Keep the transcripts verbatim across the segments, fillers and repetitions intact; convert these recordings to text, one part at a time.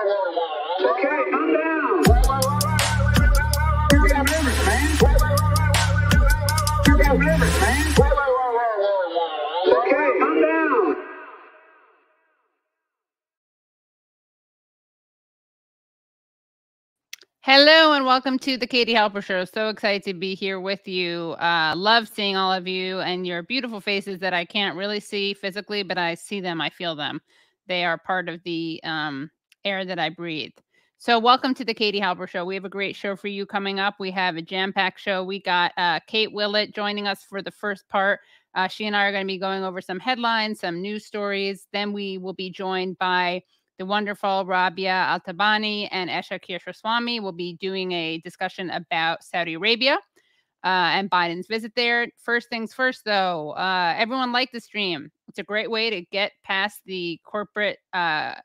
Okay, I'm down. You got rivers, man. You got rivers, man. Okay, I'm down. Hello and welcome to the Katie Halper Show. So excited to be here with you. Uh, love seeing all of you and your beautiful faces that I can't really see physically, but I see them. I feel them. They are part of the um, air that I breathe. So welcome to the Katie Halper Show. We have a great show for you coming up. We have a jam-packed show. We got uh, Kate Willett joining us for the first part. Uh, she and I are going to be going over some headlines, some news stories. Then we will be joined by the wonderful Rabyaah Althaibani and Esha Krishnaswamy. We'll be doing a discussion about Saudi Arabia uh, and Biden's visit there. First things first, though, uh, everyone like the stream. It's a great way to get past the corporate uh,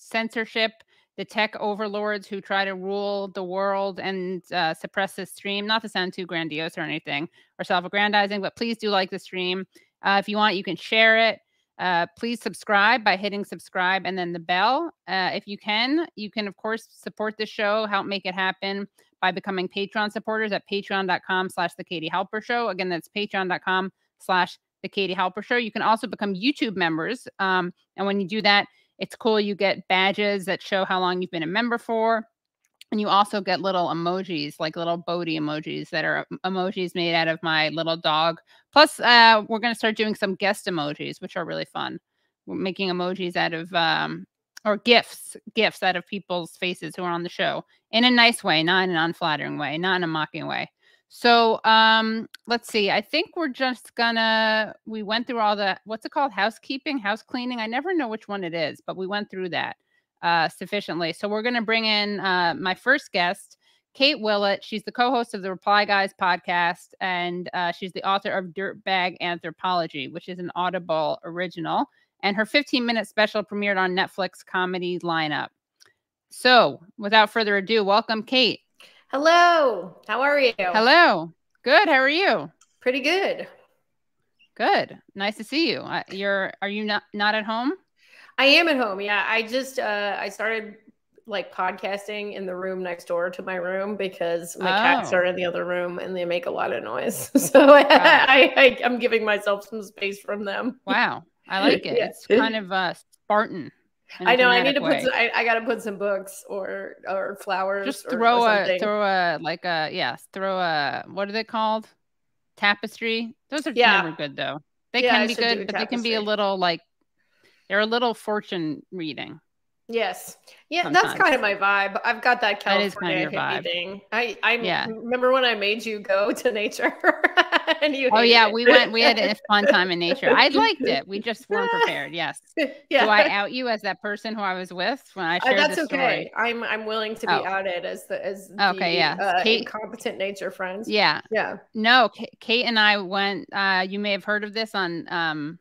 censorship, the tech overlords who try to rule the world and uh, suppress this stream. Not to sound too grandiose or anything or self-aggrandizing, but please do like the stream. Uh, if you want, you can share it. Uh, please subscribe by hitting subscribe and then the bell. Uh, if you can, you can, of course, support the show, help make it happen by becoming Patreon supporters at patreon.com slash the Katie Halper Show. Again, that's patreon.com slash the Katie Halper Show. You can also become YouTube members. Um, and when you do that, it's cool. You get badges that show how long you've been a member for. And you also get little emojis, like little Bodhi emojis that are emojis made out of my little dog. Plus, uh, we're going to start doing some guest emojis, which are really fun. We're making emojis out of, um, or gifts, gifts out of people's faces who are on the show in a nice way, not in an unflattering way, not in a mocking way. So um, let's see. I think we're just gonna, we went through all the, what's it called? Housekeeping, house cleaning. I never know which one it is, but we went through that uh, sufficiently. So we're going to bring in uh, my first guest, Kate Willett. She's the co-host of the Reply Guys podcast, and uh, she's the author of Dirtbag Anthropology, which is an Audible original. And her fifteen minute special premiered on Netflix comedy lineup. So without further ado, welcome, Kate. Hello. How are you? Hello. Good. How are you? Pretty good. Good. Nice to see you. Uh, you're, are you not, not at home? I am at home. Yeah. I just, uh, I started like podcasting in the room next door to my room because my oh. cats are in the other room and they make a lot of noise. So wow. I, I, I'm giving myself some space from them. Wow. I like it. Yeah. It's kind of uh, Spartan. I know. I need to put. Some, I, I got to put some books or or flowers. Just throw or, or a throw a like a yeah. Throw a what are they called? Tapestry. Those are yeah. never good though. They yeah, can I be good, but tapestry. They can be a little like they're a little fortune reading. Yes. Yeah, sometimes. That's kind of my vibe. I've got that California kind of hippie thing. I, I yeah. remember when I made you go to nature. and you oh, yeah. It. We went, we had a fun time in nature. I liked it. We just weren't prepared. Yes. Yeah. Do I out you as that person who I was with when I shared uh, that's this okay. story? I'm, I'm willing to be oh. outed as the, as okay, the yeah. uh, Kate, incompetent nature friends. Yeah. Yeah. No, Kate and I went, uh, you may have heard of this on, um,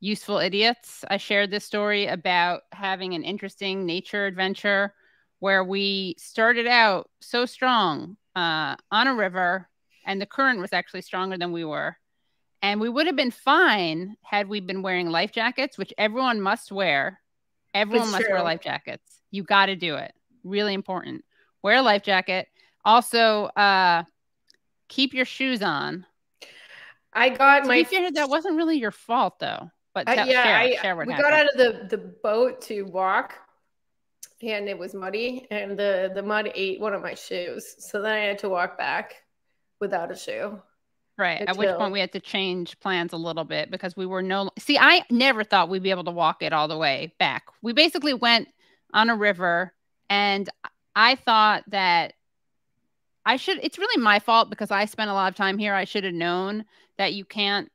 Useful Idiots. I shared this story about having an interesting nature adventure where we started out so strong uh, on a river and the current was actually stronger than we were. And we would have been fine had we been wearing life jackets, which everyone must wear. Everyone it's must true. wear life jackets. You got to do it. Really important. Wear a life jacket. Also, uh, keep your shoes on. I got so my... You that wasn't really your fault though. But tell, uh, yeah, share, I, share what we happened. Got out of the, the boat to walk and it was muddy and the, the mud ate one of my shoes. So then I had to walk back without a shoe. Right. Until... At which point we had to change plans a little bit because we were no... See, I never thought we'd be able to walk it all the way back. We basically went on a river and I thought that I should... It's really my fault because I spent a lot of time here. I should have known that you can't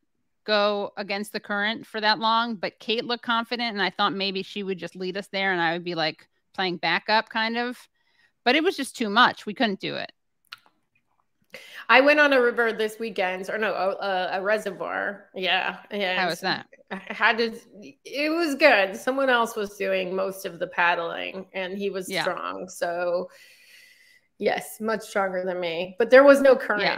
go against the current for that long, but Kate looked confident and I thought maybe she would just lead us there and I would be like playing backup kind of, but it was just too much. We couldn't do it. I went on a river this weekend or no, a, a reservoir. Yeah. Yeah. How was that? I had to, it was good. Someone else was doing most of the paddling and he was yeah. strong. So yes, much stronger than me, but there was no current. Yeah.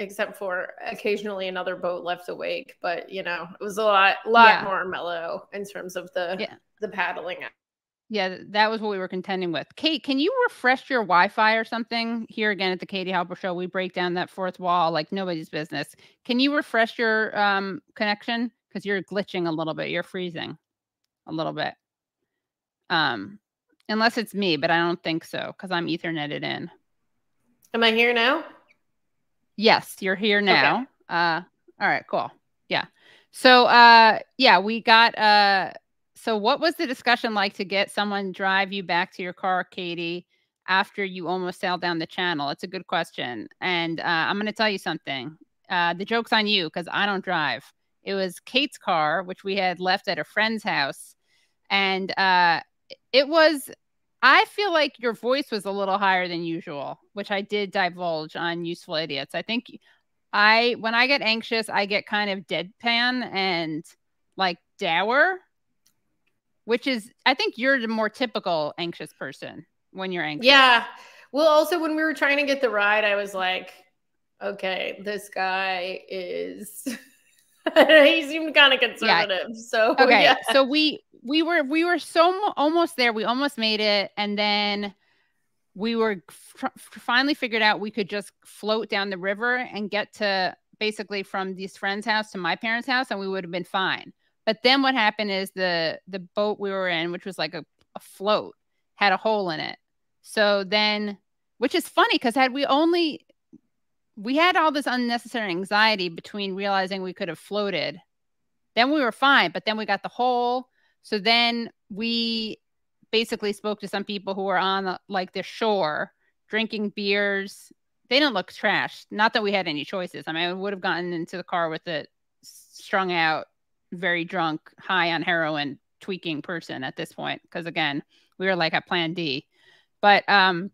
Except for occasionally another boat left awake, but you know it was a lot, lot yeah. more mellow in terms of the yeah. the paddling. Yeah, that was what we were contending with. Kate, can you refresh your Wi-Fi or something? Here again at the Katie Halper Show, we break down that fourth wall like nobody's business. Can you refresh your um, connection? Because you're glitching a little bit. You're freezing a little bit. Um, unless it's me, but I don't think so because I'm Etherneted in. Am I here now? Yes, you're here now. Okay. Uh, all right, cool. Yeah. So, uh, yeah, we got... Uh, So what was the discussion like to get someone drive you back to your car, Katie, after you almost sailed down the channel? It's a good question. And uh, I'm going to tell you something. Uh, the joke's on you because I don't drive. It was Kate's car, which we had left at a friend's house. And uh, it was, I feel like your voice was a little higher than usual, which I did divulge on Useful Idiots. I think I, when I get anxious, I get kind of deadpan and like dour. Which is, I think you're the more typical anxious person when you're anxious. Yeah. Well, also when we were trying to get the ride, I was like, okay, this guy is, he seemed kind of conservative. Yeah. So, okay. Yeah. So we, we were, we were so almost there. We almost made it. And then we were finally figured out we could just float down the river and get to basically from this friend's house to my parents' house. And we would have been fine. But then what happened is the the boat we were in, which was like a, a float, had a hole in it. So then, which is funny because had we only, we had all this unnecessary anxiety between realizing we could have floated. Then we were fine, but then we got the hole. So then we basically spoke to some people who were on the, like the shore drinking beers. They didn't look trashed. Not that we had any choices. I mean, I would have gotten into the car with it strung out. Very drunk, high on heroin, tweaking person at this point. Because again, we were like at plan D. But um,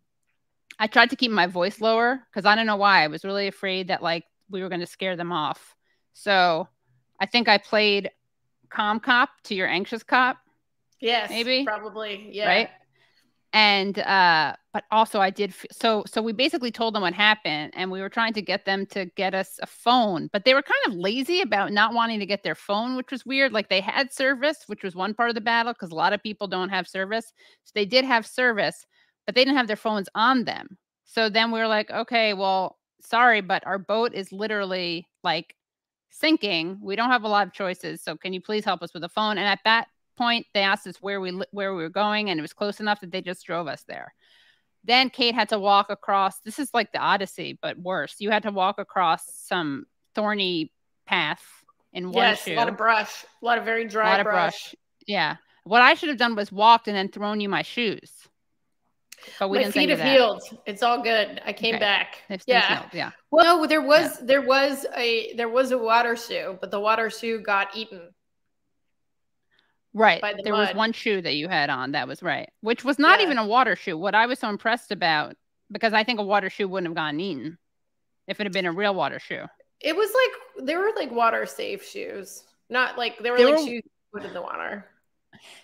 I tried to keep my voice lower because I don't know why. I was really afraid that like we were going to scare them off. So I think I played calm cop to your anxious cop. Yes, maybe, probably, yeah. Right. And uh, but also I did f so. So we basically told them what happened, and we were trying to get them to get us a phone, but they were kind of lazy about not wanting to get their phone, which was weird. Like they had service, which was one part of the battle because a lot of people don't have service. So they did have service, but they didn't have their phones on them. So then we were like, okay, well, sorry, but our boat is literally like sinking. We don't have a lot of choices. So can you please help us with a phone? And at that point, they asked us where we where we were going, and it was close enough that they just drove us there. Then Kate had to walk across. This is like the Odyssey, but worse. You had to walk across some thorny path in one yes, shoe. Yes, a lot of brush, a lot of very dry a lot of brush. brush. Yeah. What I should have done was walked and then thrown you my shoes. But we my didn't feet have healed. It's all good. I came okay. back. It's yeah. Healed. Yeah. Well, there was yeah. there was a there was a water shoe, but the water shoe got eaten. Right. The there mud. was one shoe that you had on that was right, which was not yeah. even a water shoe. What I was so impressed about, because I think a water shoe wouldn't have gotten eaten if it had been a real water shoe. It was like, there were like water safe shoes, not like there were they like were, shoes put in the water.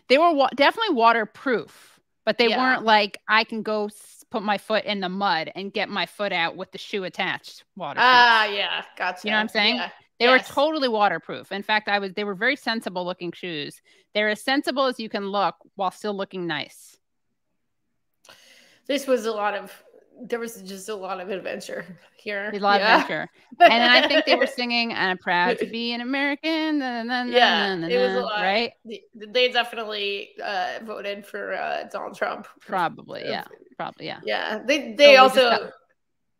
They were wa definitely waterproof, but they yeah. weren't like, I can go put my foot in the mud and get my foot out with the shoe attached water. Ah, uh, yeah. Gotcha. You know what I'm saying? Yeah. They yes. were totally waterproof. In fact, I was. They were very sensible looking shoes. They're as sensible as you can look while still looking nice. This was a lot of, there was just a lot of adventure here. A lot yeah. of adventure. And I think they were singing, I'm proud to be an American. Na, na, na, yeah, na, na, it was a lot. Right? They definitely uh, voted for uh, Donald Trump. Probably, yeah. Probably, yeah. Yeah, they, they so also...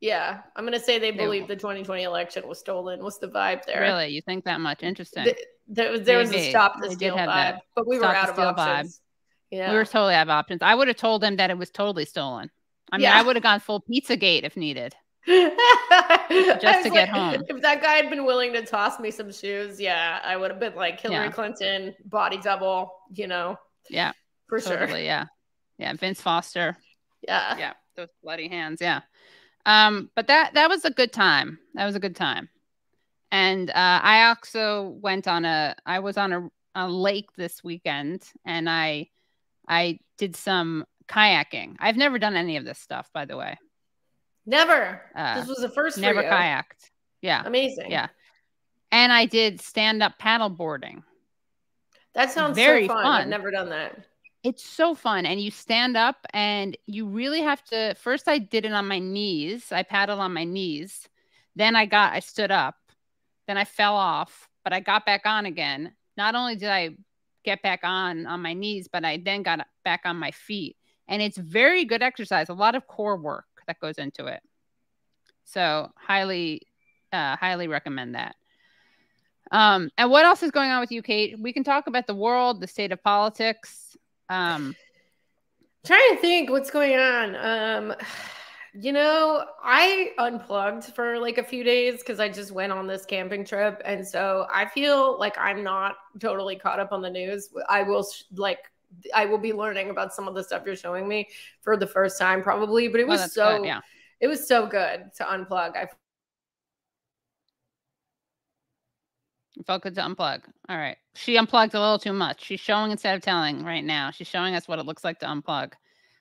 Yeah, I'm going to say they believe the twenty twenty election was stolen. What's the vibe there? Really? You think that much? Interesting. The, the, there Maybe. was a stop the steal vibe, that. but we stop were out of options. Vibe. Yeah. We were totally out of options. I would have told them that it was totally stolen. I mean, yeah. I would have gone full Pizzagate if needed. Just to get like, home. If that guy had been willing to toss me some shoes, yeah, I would have been like Hillary yeah. Clinton, body double, you know. Yeah. For totally, sure. Yeah. Yeah. Vince Foster. Yeah. Yeah. Those bloody hands. Yeah. Um, but that, that was a good time. That was a good time. And, uh, I also went on a, I was on a, a lake this weekend and I, I did some kayaking. I've never done any of this stuff, by the way. Never. Uh, this was the first time. Never kayaked. Yeah. Amazing. Yeah. And I did stand up paddle boarding. That sounds very so fun. fun. I've never done that. It's so fun. And you stand up and you really have to, first I did it on my knees. I paddled on my knees. Then I got, I stood up, then I fell off, but I got back on again. Not only did I get back on on my knees, but I then got back on my feet. And it's very good exercise. A lot of core work that goes into it. So highly, uh, highly recommend that. Um, and what else is going on with you, Kate? We can talk about the world, the state of politics. Um, trying to think what's going on. Um, you know, I unplugged for like a few days because I just went on this camping trip. And so I feel like I'm not totally caught up on the news. I will like, I will be learning about some of the stuff you're showing me for the first time probably, but it was oh, so, good, yeah. It was so good to unplug. I It felt good to unplug. All right. She unplugged a little too much. She's showing instead of telling right now. She's showing us what it looks like to unplug.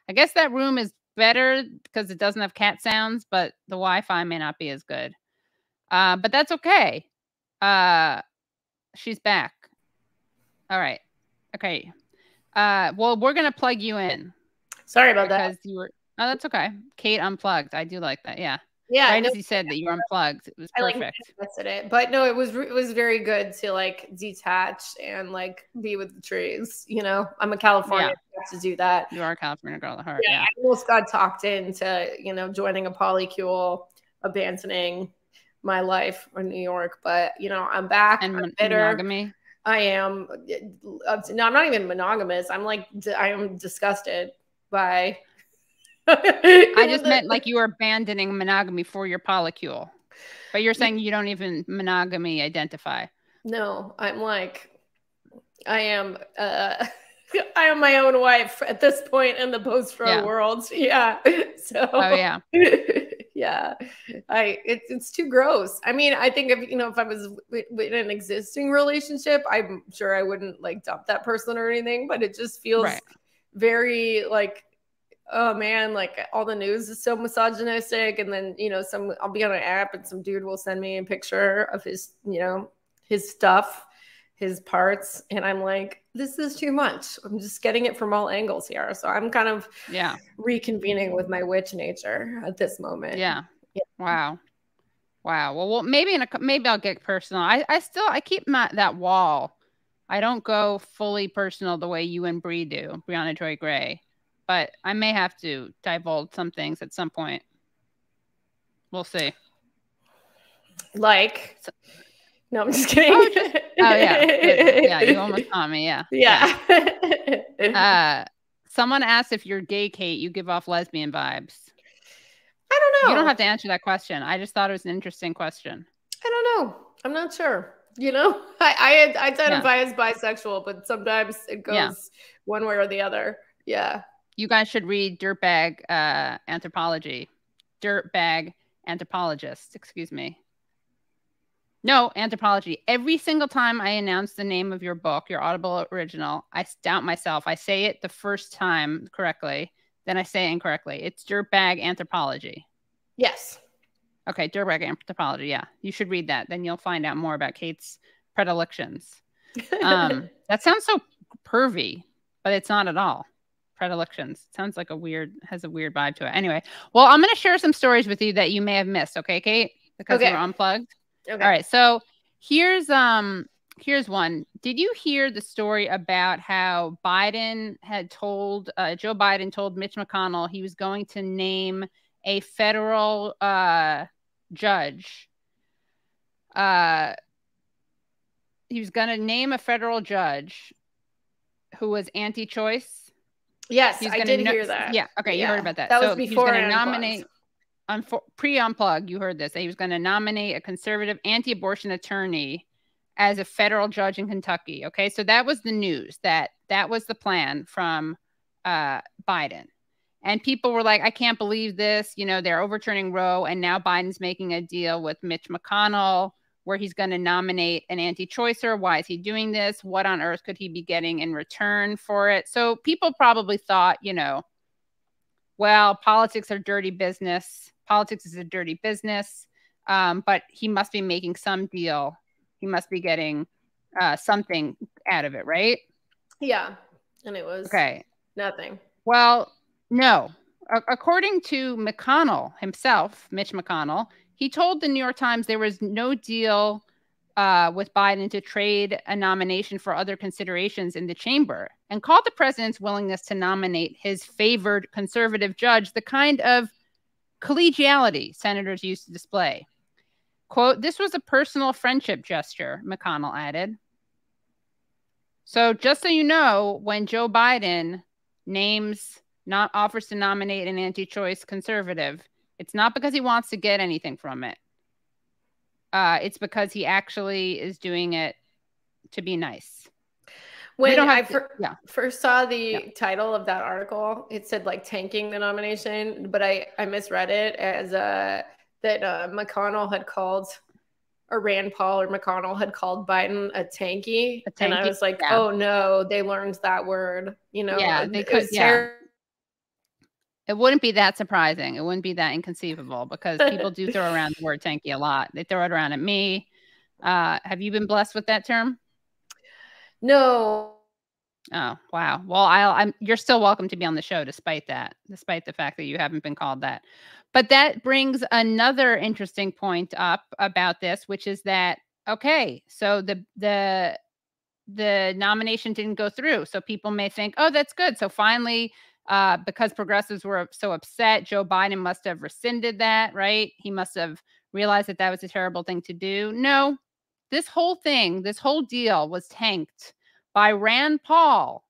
I guess that room is better because it doesn't have cat sounds, but the Wi-Fi may not be as good. Uh, but that's okay. Uh, she's back. All right. Okay. Uh, well, we're going to plug you in. Sorry about that. You were... Oh, that's okay. Kate unplugged. I do like that. Yeah. Yeah, right as you said that you were unplugged, it was perfect. I like it, but no, it was it was very good to like detach and like be with the trees. You know, I'm a Californian, yeah. I have to do that. You are a California girl at heart. Yeah, yeah, I almost got talked into you know joining a polycule, abandoning my life in New York, but you know I'm back. And I'm bitter. Monogamy. I am. No, I'm not even monogamous. I'm like I am disgusted by. I just meant like you were abandoning monogamy for your polycule, but you're saying you don't even monogamy identify. No, I'm like, I am, uh, I am my own wife at this point in the post-Roe yeah. world. Yeah. So, oh, yeah. yeah, I, it, it's too gross. I mean, I think if, you know, if I was in an existing relationship, I'm sure I wouldn't like dump that person or anything, but it just feels right. very like, oh man, like all the news is so misogynistic. And then, you know, some, I'll be on an app and some dude will send me a picture of his, you know, his stuff, his parts. And I'm like, this is too much. I'm just getting it from all angles here. So I'm kind of yeah reconvening with my witch nature at this moment. Yeah. yeah. Wow. Wow. Well, well, maybe in a, maybe I'll get personal. I, I still, I keep my, that wall. I don't go fully personal the way you and Bree do, Brianna Joy Gray. But I may have to divulge some things at some point. We'll see. Like, so, no, I'm just kidding. Oh, just, oh yeah, it, yeah, you almost caught me. Yeah, yeah. yeah. Uh, someone asked if you're gay, Kate. You give off lesbian vibes. I don't know. You don't have to answer that question. I just thought it was an interesting question. I don't know. I'm not sure. You know, I I, I identify yeah. as bisexual, but sometimes it goes yeah. one way or the other. Yeah. You guys should read Dirtbag uh, Anthropology. Dirtbag Anthropologist. Excuse me. No, Anthropology. Every single time I announce the name of your book, your Audible original, I doubt myself. I say it the first time correctly. Then I say it incorrectly. It's Dirtbag Anthropology. Yes. Okay, Dirtbag Anthropology. Yeah, you should read that. Then you'll find out more about Kate's predilections. Um, that sounds so pervy, but it's not at all. Predilections. Sounds like a weird, has a weird vibe to it. Anyway, well, I'm going to share some stories with you that you may have missed. Okay, Kate? Because okay. we were unplugged. Okay. All right. So here's, um, here's one. Did you hear the story about how Biden had told, uh, Joe Biden told Mitch McConnell he was going to name a federal uh, judge. Uh, he was going to name a federal judge who was anti-choice. Yes, he's I did hear that. Yeah, okay, yeah. you heard about that. That so was before I nominate, pre-unplug, you heard this. He was going to nominate a conservative anti-abortion attorney as a federal judge in Kentucky, okay? So that was the news, that that was the plan from uh, Biden. And people were like, I can't believe this. You know, they're overturning Roe, and now Biden's making a deal with Mitch McConnell where he's going to nominate an anti-choicer. Why is he doing this? What on earth could he be getting in return for it? So people probably thought, you know, well, politics are dirty business. Politics is a dirty business, um, but he must be making some deal. He must be getting uh, something out of it, right? Yeah, and it was. Okay, Nothing. Well, no. A- according to McConnell himself, Mitch McConnell, he told the New York Times there was no deal uh, with Biden to trade a nomination for other considerations in the chamber, and called the president's willingness to nominate his favored conservative judge the kind of collegiality senators used to display. Quote, "This was a personal friendship gesture," McConnell added. So just so you know, when Joe Biden names, not offers to nominate an anti-choice conservative, it's not because he wants to get anything from it. Uh, it's because he actually is doing it to be nice. When I to, fir- yeah. first saw the yeah. title of that article, it said like tanking the nomination, but I, I misread it as uh, that uh, McConnell had called... or Rand Paul or McConnell had called Biden a tanky. A tanky and I was like, yeah. oh no, they learned that word. You know, yeah, they could, it, yeah. ter- it wouldn't be that surprising. It wouldn't be that inconceivable because people do throw around the word tanky a lot. They throw it around at me. Uh, have you been blessed with that term? No. Oh, wow. Well, I'll, I'm, you're still welcome to be on the show despite that, despite the fact that you haven't been called that. But that brings another interesting point up about this, which is that, okay, so the the the nomination didn't go through. So people may think, oh, that's good. So finally, uh, because progressives were so upset, Joe Biden must have rescinded that, right? He must have realized that that was a terrible thing to do. No, this whole thing, this whole deal was tanked by Rand Paul.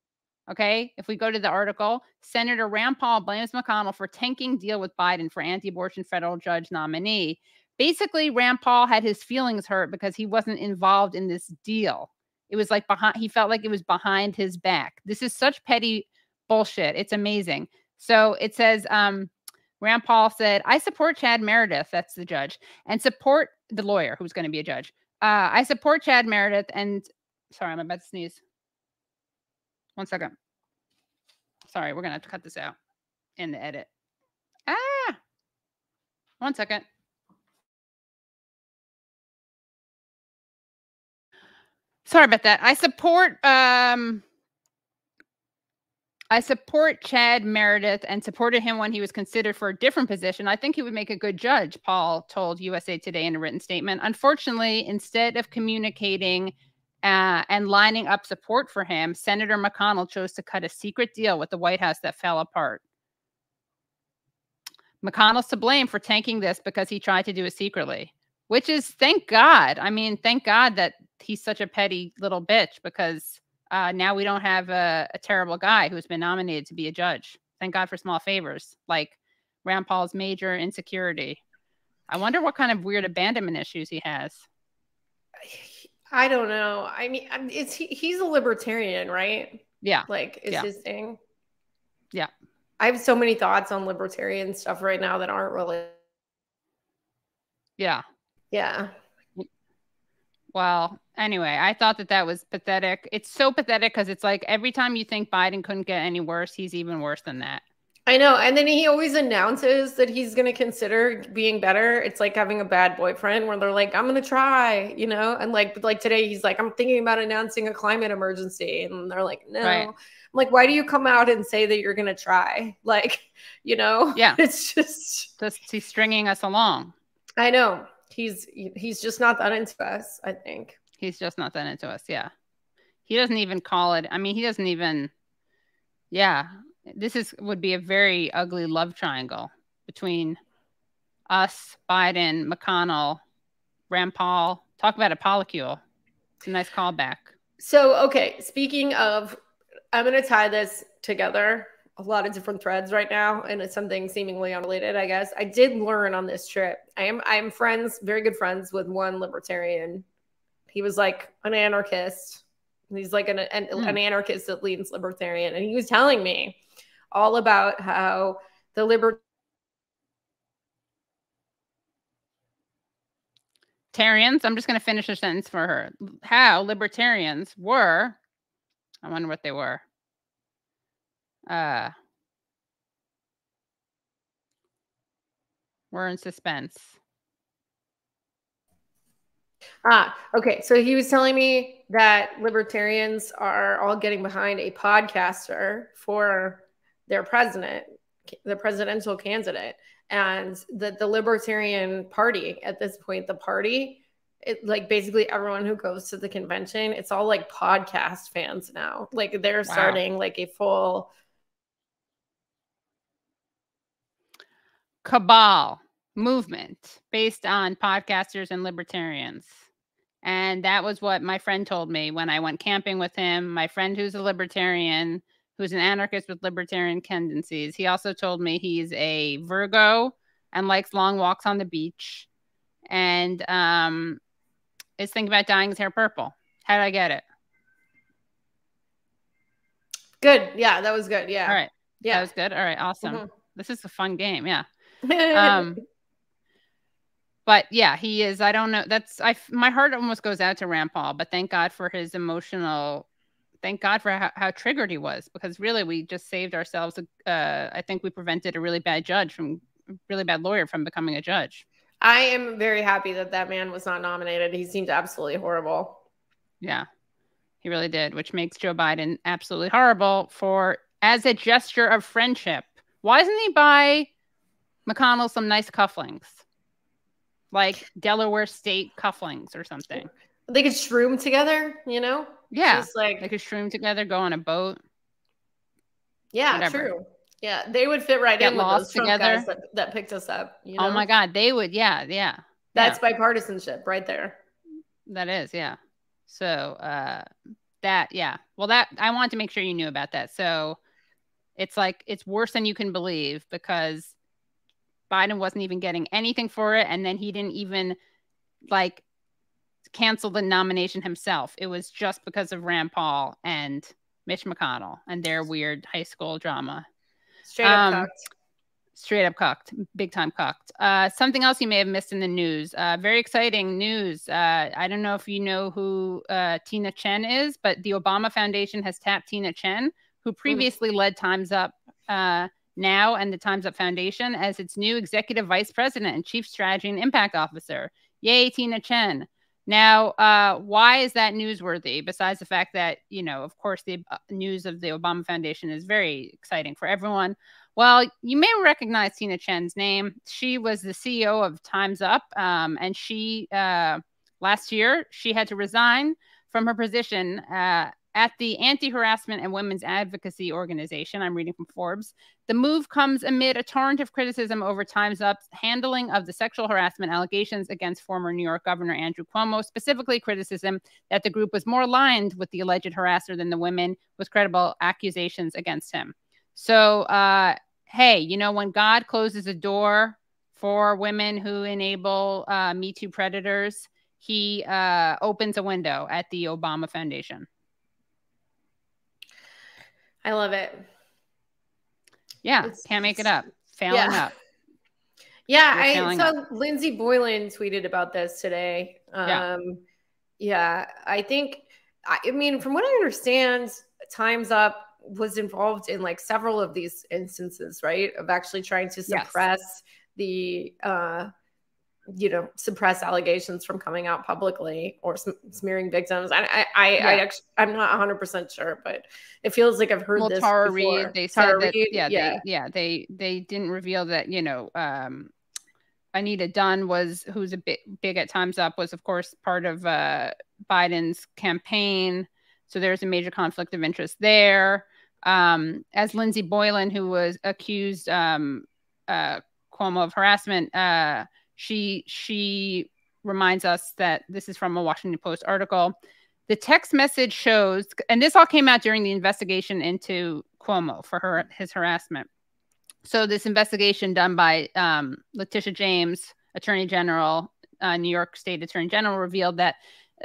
Okay, if we go to the article, Senator Rand Paul blames McConnell for tanking deal with Biden for anti-abortion federal judge nominee. Basically, Rand Paul had his feelings hurt because he wasn't involved in this deal. It was like behind, he felt like it was behind his back. This is such petty bullshit. It's amazing. So it says, um, Rand Paul said, "I support Chad Meredith," that's the judge, and support the lawyer who's going to be a judge. Uh, I support Chad Meredith and, sorry, I'm about to sneeze. One second. Sorry, we're going to have to cut this out in the edit. Ah! One second. Sorry about that. I support um, I support Chad Meredith and supported him when he was considered for a different position. I think he would make a good judge, Paul told U S A Today in a written statement. Unfortunately, instead of communicating Uh, and lining up support for him, Senator McConnell chose to cut a secret deal with the White House that fell apart. McConnell's to blame for tanking this because he tried to do it secretly, which is, thank God. I mean, thank God that he's such a petty little bitch because uh, now we don't have a, a terrible guy who's been nominated to be a judge. Thank God for small favors like Rand Paul's major insecurity. I wonder what kind of weird abandonment issues he has. I don't know. I mean, it's he, he's a libertarian, right? Yeah. Like, it's yeah. his thing. Yeah. I have so many thoughts on libertarian stuff right now that aren't really. Yeah. Yeah. Well, anyway, I thought that that was pathetic. It's so pathetic because it's like every time you think Biden couldn't get any worse, he's even worse than that. I know. And then he always announces that he's going to consider being better. It's like having a bad boyfriend where they're like, I'm going to try, you know, and like, but like today he's like, I'm thinking about announcing a climate emergency. And they're like, no, right. I'm like, why do you come out and say that you're going to try? Like, you know, yeah, it's just, just he's stringing us along. I know he's, he's just not that into us. I think he's just not that into us. Yeah. He doesn't even call it. I mean, he doesn't even, yeah. This is would be a very ugly love triangle between us, Biden, McConnell, Rand Paul. Talk about a polycule. It's a nice callback. So, okay, speaking of, I'm going to tie this together. A lot of different threads right now, and it's something seemingly unrelated, I guess. I did learn on this trip. I am I am friends, very good friends, with one libertarian. He was like an anarchist. He's like an an, mm. an anarchist that leans libertarian, and he was telling me all about how the libertarians, I'm just going to finish a sentence for her, how libertarians were, I wonder what they were, uh, we're in suspense. Ah, okay. So he was telling me that libertarians are all getting behind a podcaster for their president, the presidential candidate, and that the Libertarian Party at this point, the party, it, like basically everyone who goes to the convention, it's all like podcast fans now. Like they're wow. starting like a full cabal movement based on podcasters and libertarians. And that was what my friend told me when I went camping with him. My friend who's a libertarian, who's an anarchist with libertarian tendencies. He also told me he's a Virgo and likes long walks on the beach. And um, is thinking about dyeing his hair purple. How did I get it? Good. Yeah, that was good. Yeah. All right. Yeah. That was good. All right. Awesome. Mm-hmm. This is a fun game. Yeah. Um, but yeah, he is. I don't know. That's I. My heart almost goes out to Rand Paul, but thank God for his emotional. Thank God for how, how triggered he was, because really we just saved ourselves. Uh, I think we prevented a really bad judge from really bad lawyer from becoming a judge. I am very happy that that man was not nominated. He seemed absolutely horrible. Yeah, he really did, which makes Joe Biden absolutely horrible for as a gesture of friendship. Why doesn't he buy McConnell some nice cufflinks, like Delaware State cufflinks or something? They could shroom together, you know? Yeah, just like they could shroom together, go on a boat. Yeah, whatever. True. Yeah, they would fit right Get in with those Trump together. guys that, that picked us up. You know? Oh my God, they would. Yeah, yeah. That's yeah. bipartisanship right there. That is, yeah. So uh, that, yeah. Well, that I wanted to make sure you knew about that. So it's like it's worse than you can believe, because Biden wasn't even getting anything for it, and then he didn't even like cancel the nomination himself. It was just because of Rand Paul and Mitch McConnell and their weird high school drama. Straight up um, cocked. Straight up cocked. Big time cocked. Uh, something else you may have missed in the news. Uh, very exciting news. Uh, I don't know if you know who uh, Tina Chen is, but the Obama Foundation has tapped Tina Chen, who previously mm. led Times Up uh, now and the Times Up Foundation, as its new executive vice president and chief strategy and impact officer. Yay, Tina Chen. Now, uh, why is that newsworthy? Besides the fact that, you know, of course, the news of the Obama Foundation is very exciting for everyone. Well, you may recognize Tina Chen's name. She was the C E O of Time's Up. Um, and she uh, last year, she had to resign from her position uh, at the Anti-Harassment and Women's Advocacy Organization. I'm reading from Forbes. The move comes amid a torrent of criticism over Time's Up's handling of the sexual harassment allegations against former New York Governor Andrew Cuomo, specifically criticism that the group was more aligned with the alleged harasser than the women with credible accusations against him. So, uh, hey, you know, when God closes a door for women who enable uh, Me Too predators, he uh, opens a window at the Obama Foundation. I love it. Yeah, it's, can't make it up. Failing yeah. up. Yeah, You're I saw up. Lindsay Boylan tweeted about this today. Um, yeah. yeah, I think, I mean, from what I understand, Time's Up was involved in like several of these instances, right? Of actually trying to suppress yes. the, uh, you know, suppress allegations from coming out publicly or sm smearing victims. I, I, I, yeah. I actually, I'm not one hundred percent sure, but it feels like I've heard well, this Tara before. Reade, they Tara said Reade, that, yeah, yeah. They, yeah, they, they didn't reveal that, you know, um, Anita Dunn was, who's a bit big at Time's Up, was of course part of uh, Biden's campaign. So there's a major conflict of interest there. Um, as Lindsay Boylan, who was accused um, uh, Cuomo of harassment, uh, She she reminds us that this is from a Washington Post article. The text message shows, and this all came out during the investigation into Cuomo for her his harassment. So this investigation done by um, Letitia James, Attorney General, uh, New York State Attorney General, revealed that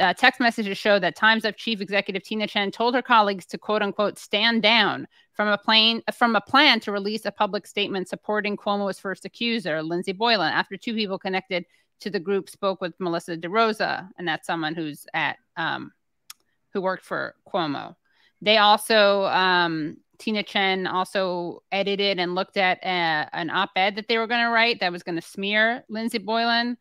uh, text messages show that Times Up chief executive Tina Chen told her colleagues to quote unquote stand down from a plan from a plan to release a public statement supporting Cuomo's first accuser, Lindsay Boylan, after two people connected to the group spoke with Melissa DeRosa, and that's someone who's at um, who worked for Cuomo. They also um, Tina Chen also edited and looked at a, an op-ed that they were going to write that was going to smear Lindsay Boylan.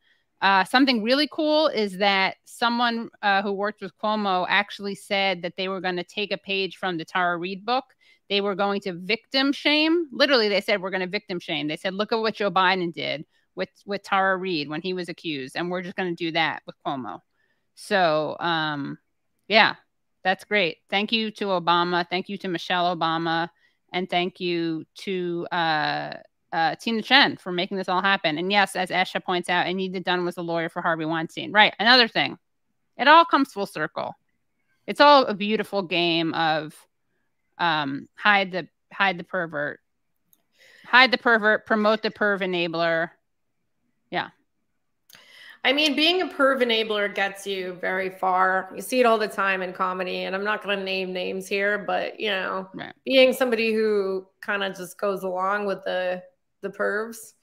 Uh, something really cool is that someone uh, who worked with Cuomo actually said that they were going to take a page from the Tara Reade book. They were going to victim shame. Literally, they said, we're going to victim shame. They said, look at what Joe Biden did with, with Tara Reade when he was accused. And we're just going to do that with Cuomo. So, um, yeah, that's great. Thank you to Obama. Thank you to Michelle Obama. And thank you to uh, uh, Tina Chen for making this all happen. And yes, as Esha points out, Anita Dunn was the lawyer for Harvey Weinstein. Right. Another thing. It all comes full circle. It's all a beautiful game of um, hide the hide the pervert, hide the pervert, promote the perv enabler. Yeah. I mean, being a perv enabler gets you very far. You see it all the time in comedy, and I'm not going to name names here, but, you know, right. Being somebody who kind of just goes along with the the pervs,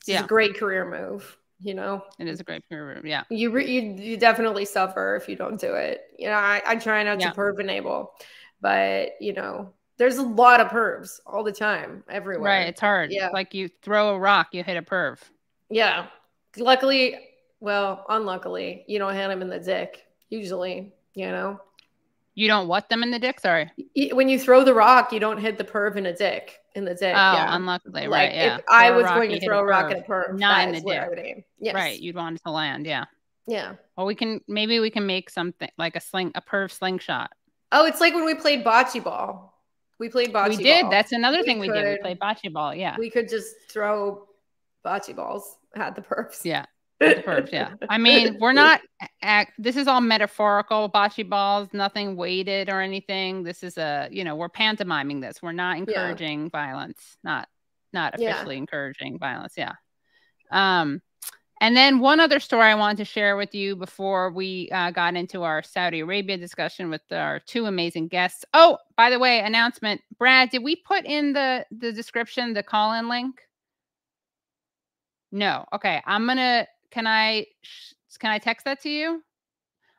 it's yeah. a great career move, you know? It is a great career move, yeah. You re you, you definitely suffer if you don't do it. You know, I, I try not yeah. to perv enable, but, you know, there's a lot of pervs all the time, everywhere. Right, it's hard. Yeah. Like you throw a rock, you hit a perv. Yeah. Luckily... Well, unluckily, you don't hand them in the dick, usually, you know? You don't what them in the dick? Sorry. When you throw the rock, you don't hit the perv in a dick. In the dick, oh, yeah. unluckily, like, right, yeah. If I was rock, going to throw a rock at a perv, not in the dick. I would aim. Yes. Right, you'd want it to land, yeah. Yeah. Well, we can, maybe we can make something, like a sling, a perv slingshot. Oh, it's like when we played bocce ball. We played bocce we ball. We did, that's another we thing could, we did, we played bocce ball, yeah. We could just throw bocce balls at the pervs. Yeah. The perps, yeah. I mean, we're not act, this is all metaphorical bocce balls, nothing weighted or anything. This is a, you know, we're pantomiming this. We're not encouraging yeah. violence, not not officially yeah. encouraging violence. Yeah. Um, and then one other story I wanted to share with you before we uh, got into our Saudi Arabia discussion with our two amazing guests. Oh, by the way, announcement, Brad, did we put in the, the description the call-in link? No. Okay. I'm going to Can I, can I text that to you?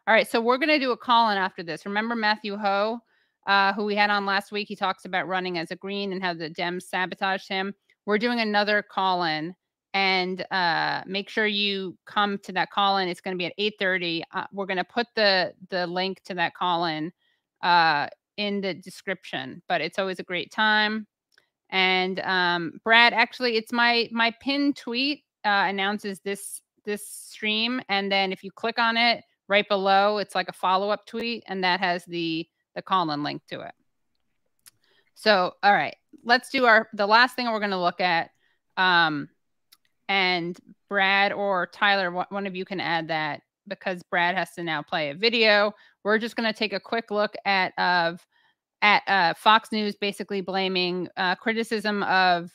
All right. So we're going to do a call-in after this. Remember Matthew Ho, uh, who we had on last week? He talks about running as a green and how the Dems sabotaged him. We're doing another call-in, and uh, make sure you come to that call-in. It's going to be at eight thirty. Uh, we're going to put the, the link to that call-in uh, in the description, but it's always a great time. And um, Brad, actually, it's my, my pinned tweet uh, announces this this stream, and then if you click on it right below, it's like a follow-up tweet, and that has the the call-in link to it. So all right, let's do our the last thing we're going to look at, um and Brad or Tyler, one of you can add that, because Brad has to now play a video. We're just going to take a quick look at of at uh Fox News basically blaming uh criticism of,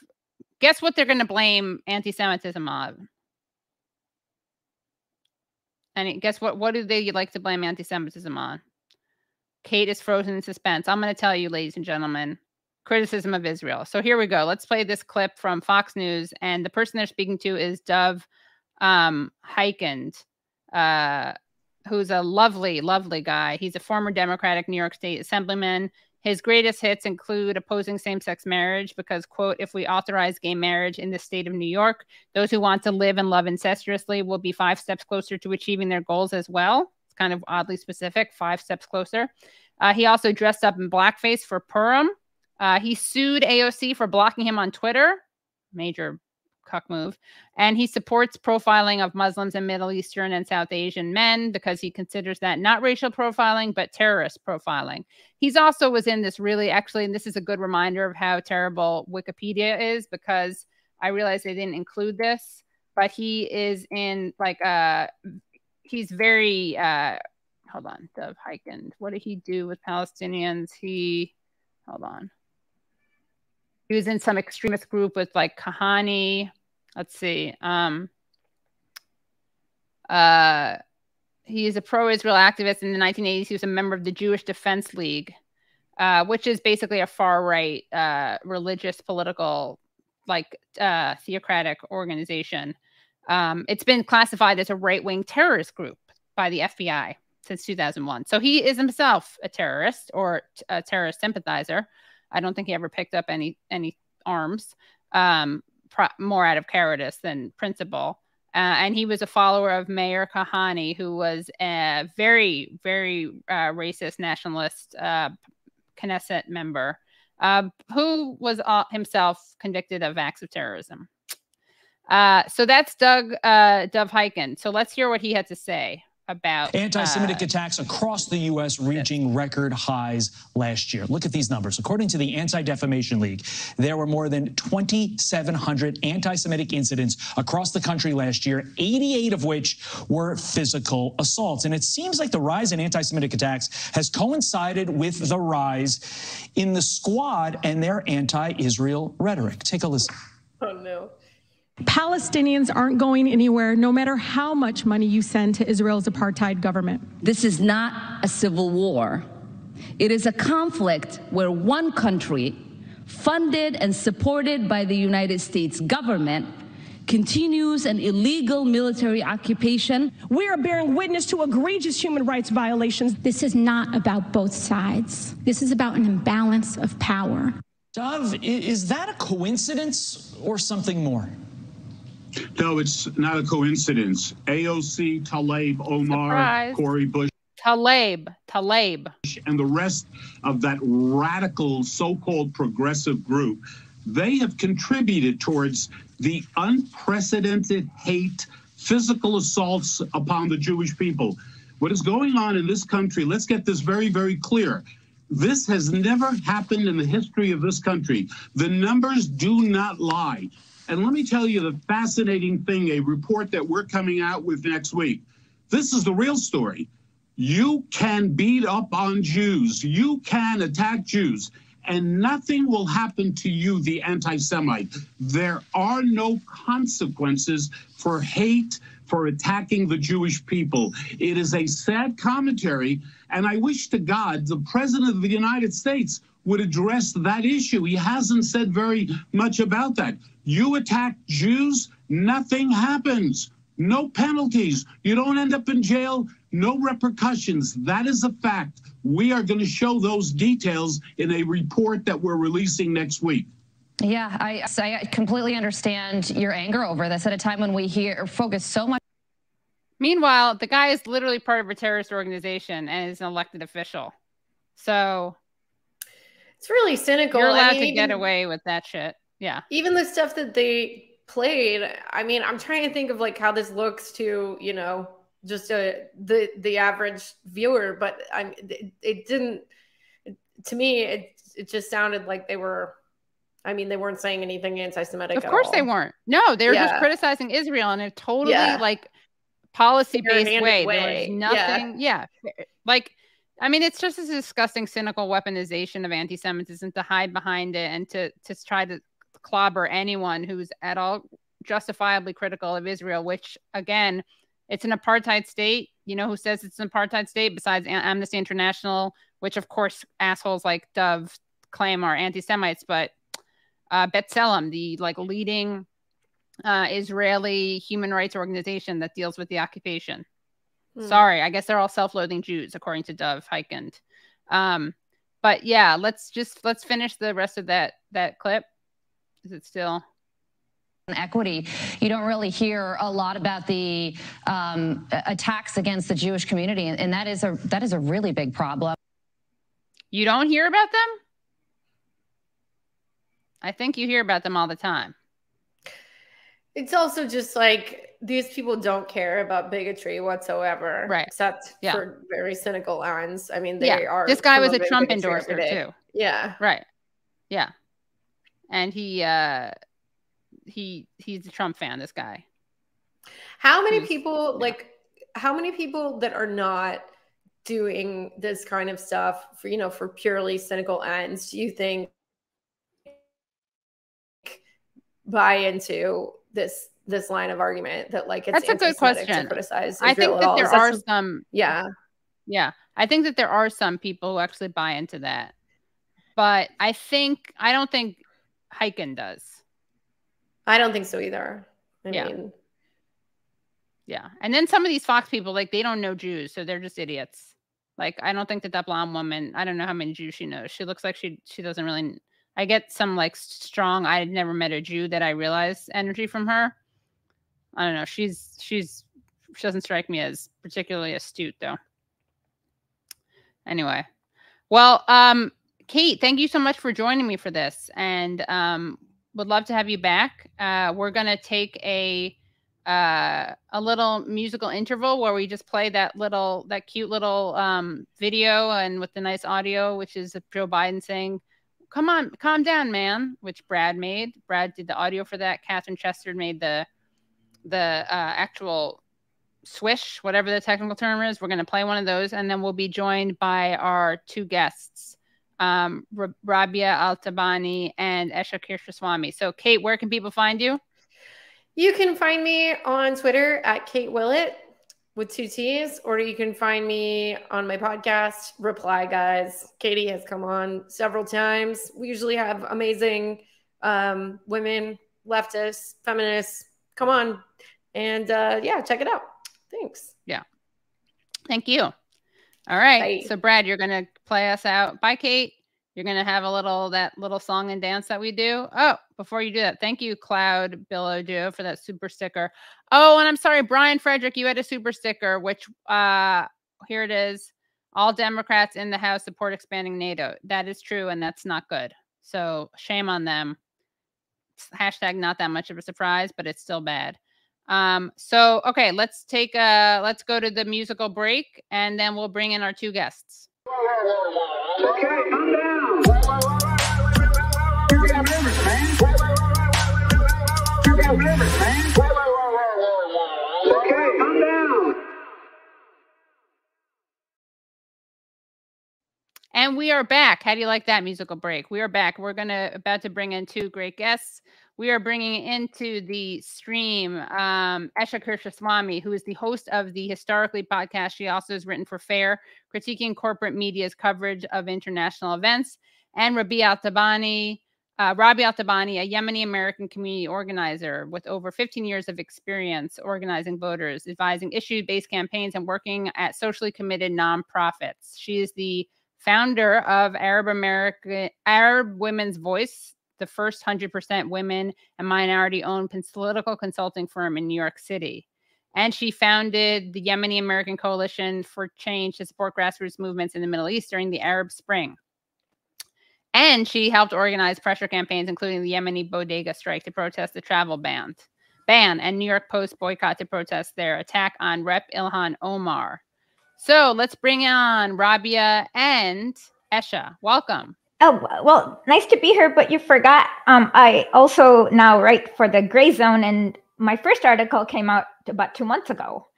guess what they're going to blame anti-Semitism on. And guess what? What do they like to blame anti-Semitism on? Kate is frozen in suspense. I'm going to tell you, ladies and gentlemen, criticism of Israel. So here we go. Let's play this clip from Fox News. And the person they're speaking to is Dov um, Hikind, uh, who's a lovely, lovely guy. He's a former Democratic New York State Assemblyman. His greatest hits include opposing same-sex marriage because, quote, if we authorize gay marriage in the state of New York, those who want to live and love incestuously will be five steps closer to achieving their goals as well. It's kind of oddly specific, five steps closer. Uh, he also dressed up in blackface for Purim. Uh, he sued A O C for blocking him on Twitter. Major cuck move. And he supports profiling of Muslims and Middle Eastern and South Asian men because he considers that not racial profiling, but terrorist profiling. He's also was in this really, actually, and this is a good reminder of how terrible Wikipedia is, because I realized they didn't include this, but he is in like, a, he's very, uh, hold on, Dov Hikind. What did he do with Palestinians? He, hold on. He was in some extremist group with like Kahani. Let's see. Um, uh, he is a pro-Israel activist. In the nineteen eighties, he was a member of the Jewish Defense League, uh, which is basically a far-right uh, religious, political, like uh, theocratic organization. Um, it's been classified as a right-wing terrorist group by the F B I since two thousand one. So he is himself a terrorist or a terrorist sympathizer. I don't think he ever picked up any any arms. Um, more out of cowardice than principle. Uh, and he was a follower of Mayor Kahane, who was a very, very uh, racist nationalist uh, Knesset member uh, who was uh, himself convicted of acts of terrorism. Uh, so that's Doug uh, Dov Hikind. So let's hear what he had to say about anti-Semitic uh, attacks across the U S reaching record highs last year. Look at these numbers. According to the Anti-Defamation League, there were more than twenty-seven hundred anti-Semitic incidents across the country last year, eighty-eight of which were physical assaults. And it seems like the rise in anti-Semitic attacks has coincided with the rise in the Squad and their anti-Israel rhetoric. Take a listen. Oh, no. Palestinians aren't going anywhere, no matter how much money you send to Israel's apartheid government. This is not a civil war. It is a conflict where one country, funded and supported by the United States government, continues an illegal military occupation. We are bearing witness to egregious human rights violations. This is not about both sides. This is about an imbalance of power. Dov, is that a coincidence or something more? No, it's not a coincidence. A O C, Tlaib, Omar, Surprise. Corey Bush. Tlaib, Tlaib. And the rest of that radical so-called progressive group, they have contributed towards the unprecedented hate, physical assaults upon the Jewish people. What is going on in this country, let's get this very, very clear. This has never happened in the history of this country. The numbers do not lie. And let me tell you the fascinating thing, a report that we're coming out with next week. This is the real story. You can beat up on Jews. You can attack Jews. And nothing will happen to you, the anti-Semite. There are no consequences for hate, for attacking the Jewish people. It is a sad commentary. And I wish to God the President of the United States would address that issue. He hasn't said very much about that. You attack Jews, nothing happens. No penalties. You don't end up in jail. No repercussions. That is a fact. We are going to show those details in a report that we're releasing next week. Yeah, I, I completely understand your anger over this at a time when we hear focus so much. Meanwhile, the guy is literally part of a terrorist organization and is an elected official. So it's really cynical. You're allowed I mean, to get away with that shit. Yeah. Even the stuff that they played. I mean, I'm trying to think of like how this looks to, you know, just a, the, the average viewer, but I'm, it, it didn't, to me, it, it just sounded like they were, I mean, they weren't saying anything anti-Semitic at all. Of course they weren't. No, they were yeah. just criticizing Israel in a totally yeah. like policy-based way. way. There was nothing. Yeah. yeah. Like, I mean, it's just a disgusting, cynical weaponization of anti-Semitism to hide behind it and to, to try to clobber anyone who's at all justifiably critical of Israel, which, again, it's an apartheid state. You know who says it's an apartheid state besides Am Amnesty International, which, of course, assholes like Dov claim are anti-Semites, but uh, B'Tselem, the like leading uh, Israeli human rights organization that deals with the occupation. Mm. Sorry, I guess they're all self-loathing Jews, according to Dov Hikind. Um, but yeah, let's just let's finish the rest of that that clip. Is it still? Equity. You don't really hear a lot about the um, attacks against the Jewish community, and that is a that is a really big problem. You don't hear about them? I think you hear about them all the time. It's also just like these people don't care about bigotry whatsoever, right? Except yeah. for very cynical lines. I mean, they yeah. are. This guy was a Trump endorser too. Yeah. Right. Yeah. And he. Uh, He he's a Trump fan, this guy. How many he's, people yeah. like how many people that are not doing this kind of stuff for, you know, for purely cynical ends do you think buy into this this line of argument that like it's That's a good question. To criticize I think that there are some yeah. Yeah. I think that there are some people who actually buy into that. But I think I don't think Hikind does. I don't think so either. I yeah. mean, yeah. And then some of these Fox people, like they don't know Jews, so they're just idiots. Like I don't think that that blonde woman. I don't know how many Jews she knows. She looks like she she doesn't really. I get some like strong. I had never met a Jew that I realized energy from her. I don't know. She's she's she doesn't strike me as particularly astute, though. Anyway, well, um, Kate, thank you so much for joining me for this, and um, would love to have you back. Uh, we're gonna take a uh, a little musical interval where we just play that little that cute little um, video and with the nice audio, which is Joe Biden saying, "Come on, calm down, man," which Brad made. Brad did the audio for that. Catherine Chester made the the uh, actual swish, whatever the technical term is. We're going to play one of those, and then we'll be joined by our two guests, um, Rabyaah Althaibani and Esha Krishnaswamy. So, Kate, where can people find you? You can find me on Twitter at Kate Willett with two T's, or you can find me on my podcast, Reply Guys. Katie has come on several times. We usually have amazing um, women, leftists, feminists. Come on. And uh, yeah, check it out. Thanks. Yeah. Thank you. All right. Bye. So, Brad, you're going to play us out. Bye, Kate. You're going to have a little, that little song and dance that we do. Oh, before you do that, thank you, Cloud Bilodeau, for that super sticker. Oh, and I'm sorry, Brian Frederick, you had a super sticker, which uh, here it is. All Democrats in the House support expanding NATO. That is true, and that's not good. So shame on them. Hashtag not that much of a surprise, but it's still bad. Um, so, okay, let's take a, let's go to the musical break, and then we'll bring in our two guests. Okay, I'm down. You got rivers, man. You got rivers, man. Okay, I'm down. And we are back. How do you like that musical break? We are back. We're gonna about to bring in two great guests. We are bringing into the stream um, Esha Krishnaswamy, who is the host of the Historically podcast. She also has written for FAIR, critiquing corporate media's coverage of international events, and Rabyaah Althaibani, uh, Rabyaah Althaibani, a Yemeni-American community organizer with over fifteen years of experience organizing voters, advising issue-based campaigns, and working at socially committed nonprofits. She is the founder of Arab American Arab Women's Voice, the first one hundred percent women and minority-owned political consulting firm in New York City. And she founded the Yemeni American Coalition for Change to support grassroots movements in the Middle East during the Arab Spring. And she helped organize pressure campaigns, including the Yemeni bodega strike to protest the travel ban, ban and New York Post boycott to protest their attack on Representative Ilhan Omar. So let's bring on Rabyaah and Esha. Welcome. Oh, well, nice to be here, but you forgot. Um, I also now write for the Gray Zone, and my first article came out about two months ago.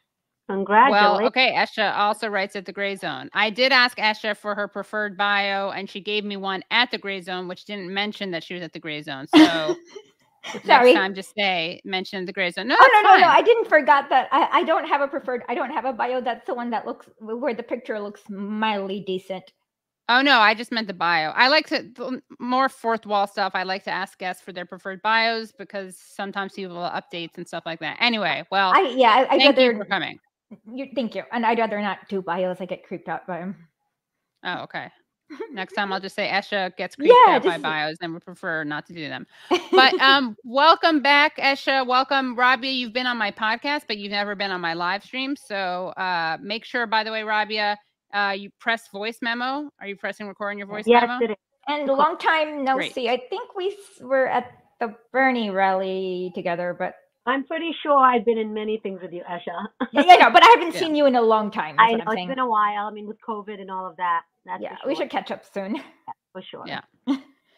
Congratulations. Well, okay, Esha also writes at the Gray Zone. I did ask Esha for her preferred bio, and she gave me one at the Gray Zone, which didn't mention that she was at the Gray Zone. So sorry. Next time, just say, mention the Gray Zone. No, oh, no, no, no, I didn't forget that. I, I don't have a preferred, I don't have a bio. That's the one that looks, where the picture looks mildly decent. Oh, no, I just meant the bio. I like to, more fourth wall stuff, I like to ask guests for their preferred bios because sometimes people will updates and stuff like that. Anyway, well, I, yeah, I, thank I'd rather, you for coming. You, thank you. And I'd rather not do bios. I get creeped out by them. Oh, okay. Next time I'll just say Esha gets creeped yeah, out just, by bios and would prefer not to do them. But um, welcome back, Esha. Welcome, Rabyaah. You've been on my podcast, but you've never been on my live stream. So uh, make sure, by the way, Rabyaah, Uh, you press voice memo. Are you pressing record on your voice yes, memo? It is. And a long time no Great. see. I think we were at the Bernie rally together, but I'm pretty sure I've been in many things with you, Esha. yeah, yeah, no, but I haven't yeah. seen you in a long time. I know, it's been a while. I mean, with COVID and all of that. That's yeah, sure. we should catch up soon. Yeah, for sure. Yeah.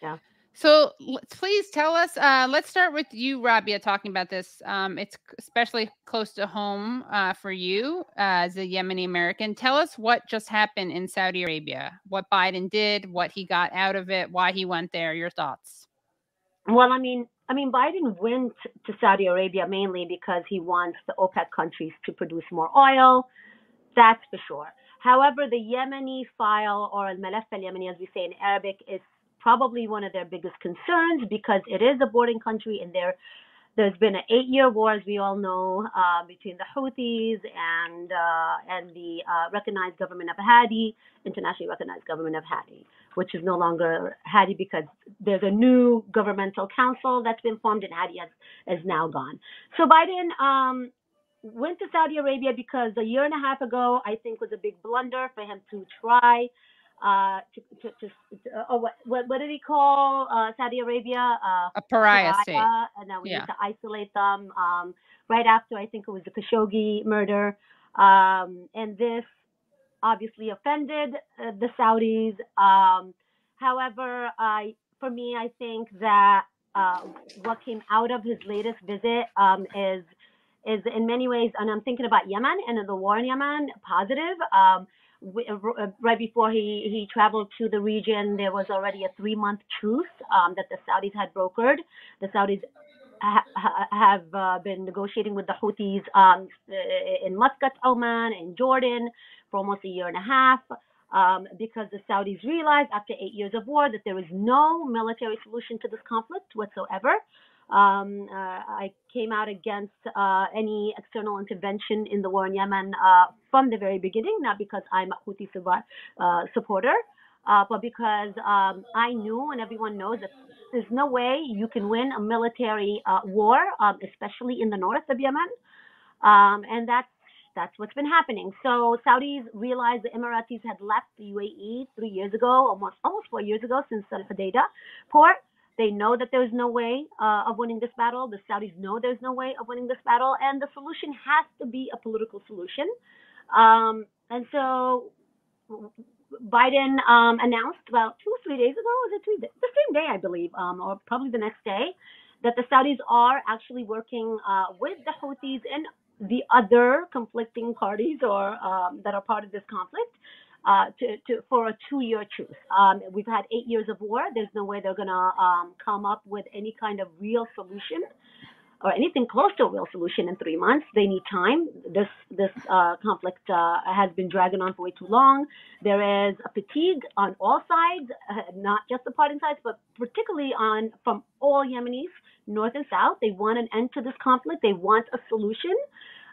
yeah. So let's, please tell us, uh, let's start with you, Rabyaah, talking about this. Um, it's especially close to home uh, for you uh, as a Yemeni American. Tell us what just happened in Saudi Arabia, what Biden did, what he got out of it, why he went there, your thoughts. Well, I mean, I mean, Biden went to Saudi Arabia mainly because he wants the OPEC countries to produce more oil. That's for sure. However, the Yemeni file, or al-Malaf al-Yemeni, as we say in Arabic, is probably one of their biggest concerns because it is a bordering country, and there, there's been an eight-year war, as we all know, uh, between the Houthis and uh, and the uh, recognized government of Hadi, internationally recognized government of Hadi, which is no longer Hadi because there's a new governmental council that's been formed and Hadi has, is now gone. So Biden um, went to Saudi Arabia because a year and a half ago, I think was a big blunder for him to try uh, to, to, to uh, oh, what, what, what did he call uh, Saudi Arabia? Uh, a pariah state. And now we yeah. need to isolate them um, right after, I think it was the Khashoggi murder. Um, and this obviously offended uh, the Saudis. Um, however, I, for me, I think that uh, what came out of his latest visit um, is is in many ways, and I'm thinking about Yemen and the war in Yemen, positive. Um, we, uh, right before he, he traveled to the region, there was already a three-month truce um, that the Saudis had brokered. The Saudis have uh, been negotiating with the Houthis um, in Muscat, Oman, and Jordan for almost a year and a half um, because the Saudis realized after eight years of war that there is no military solution to this conflict whatsoever. Um, uh, I came out against uh, any external intervention in the war in Yemen uh, from the very beginning, not because I'm a Houthi uh, supporter, uh, but because um, I knew and everyone knows that there's no way you can win a military uh, war, um, especially in the north of Yemen. Um, and that's, that's what's been happening. So Saudis realized the Emiratis had left the U A E three years ago, almost, almost four years ago since Al Hodeida port. They know that there's no way uh, of winning this battle. The Saudis know there's no way of winning this battle. And the solution has to be a political solution. Um, and so Biden um, announced about two or three days ago, was it three days? The same day, I believe, um, or probably the next day, that the Saudis are actually working uh, with the Houthis and the other conflicting parties or um, that are part of this conflict uh, to, to, for a two-year truce. Um, we've had eight years of war. There's no way they're going to um, come up with any kind of real solution or anything close to a real solution in three months. They need time. This this uh, conflict uh, has been dragging on for way too long. There is a fatigue on all sides, uh, not just the party sides, but particularly on from all Yemenis, north and south. They want an end to this conflict. They want a solution.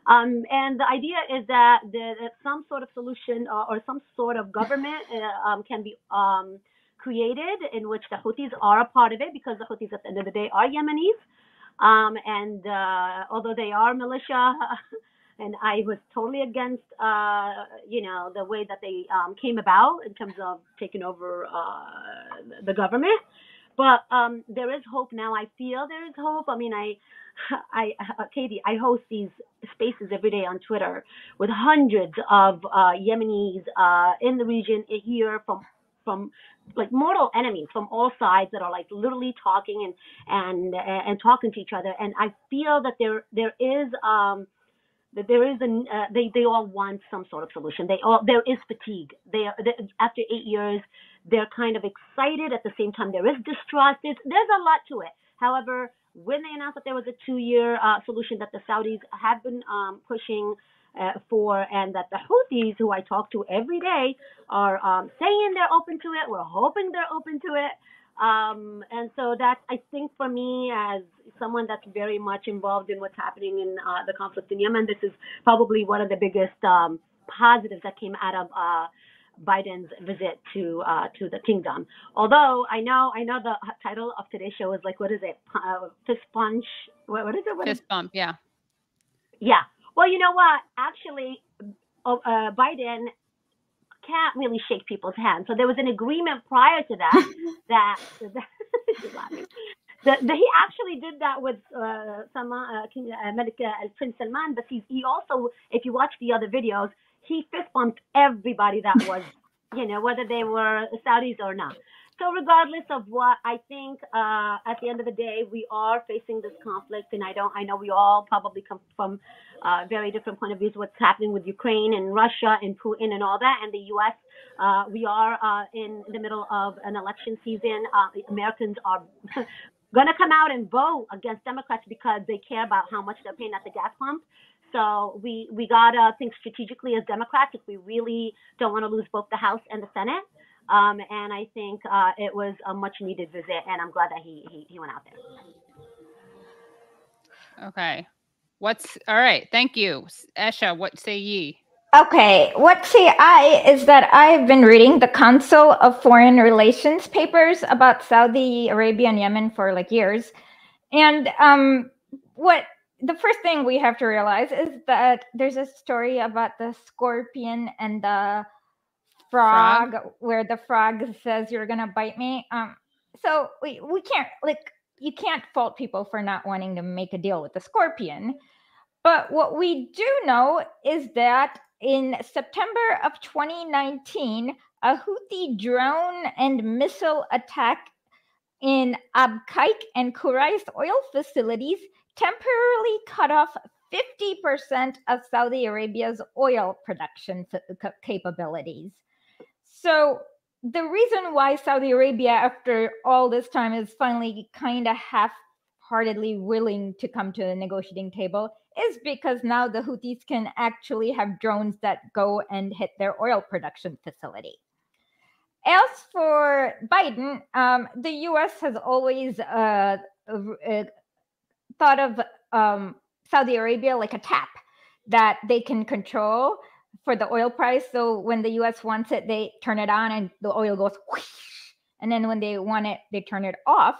Um, and the idea is that, the, that some sort of solution or, or some sort of government uh, um, can be um, created in which the Houthis are a part of it because the Houthis at the end of the day are Yemenis. Um, and uh, although they are militia, and I was totally against, uh, you know, the way that they um, came about in terms of taking over uh, the government. But um, there is hope now. I feel there is hope. I mean, I, I, uh, Katie, I host these spaces every day on Twitter with hundreds of uh, Yemenis uh, in the region here from. From like mortal enemies from all sides that are like literally talking and and and talking to each other, and I feel that there there is um that there is an uh, they they all want some sort of solution. They all there is fatigue. They, are, they after eight years they're kind of excited at the same time. There is distrust. There's, there's a lot to it. However, when they announced that there was a two-year uh, solution that the Saudis have been um, pushing. Uh, for and that the Houthis, who I talk to every day, are um, saying they're open to it. We're hoping they're open to it. Um, and so that's, I think, for me, as someone that's very much involved in what's happening in uh, the conflict in Yemen, this is probably one of the biggest um, positives that came out of uh, Biden's visit to uh, to the kingdom. Although I know I know the title of today's show is like, what is it? Uh, fist punch? What, what is it? What fist is bump, yeah. Yeah. Well, you know what? Actually, uh, Biden can't really shake people's hands. So there was an agreement prior to that that, that, that, that he actually did that with uh, Salman, uh, King, uh, Malik, uh, Prince Salman. But he, he also, if you watch the other videos, he fist bumped everybody that was, you know, whether they were Saudis or not. So regardless of what I think, uh, at the end of the day, we are facing this conflict, and I don't. I know we all probably come from uh, very different point of views. What's happening with Ukraine and Russia and Putin and all that, and the U S Uh, we are uh, in the middle of an election season. Uh, Americans are going to come out and vote against Democrats because they care about how much they're paying at the gas pump. So we we gotta think strategically as Democrats if we really don't want to lose both the House and the Senate. Um, and I think uh, it was a much needed visit, and I'm glad that he, he he went out there. Okay. What's all right. Thank you. Esha, what say ye? Okay, what say I is that I have been reading the Council of Foreign Relations papers about Saudi Arabia and Yemen for like years. And um, what the first thing we have to realize is that there's a story about the scorpion and the frog, frog? where the frog says, "You're going to bite me." Um, so we, we can't, like, you can't fault people for not wanting to make a deal with the scorpion. But what we do know is that in September of twenty nineteen, a Houthi drone and missile attack in Abqaiq and Quraysh oil facilities temporarily cut off fifty percent of Saudi Arabia's oil production f- capabilities. So the reason why Saudi Arabia, after all this time, is finally kind of half-heartedly willing to come to the negotiating table is because now the Houthis can actually have drones that go and hit their oil production facility. As for Biden, um, the U S has always uh, uh, thought of um, Saudi Arabia like a tap that they can control for the oil price. So when the U S wants it, they turn it on and the oil goes whoosh. And then when they want it, they turn it off.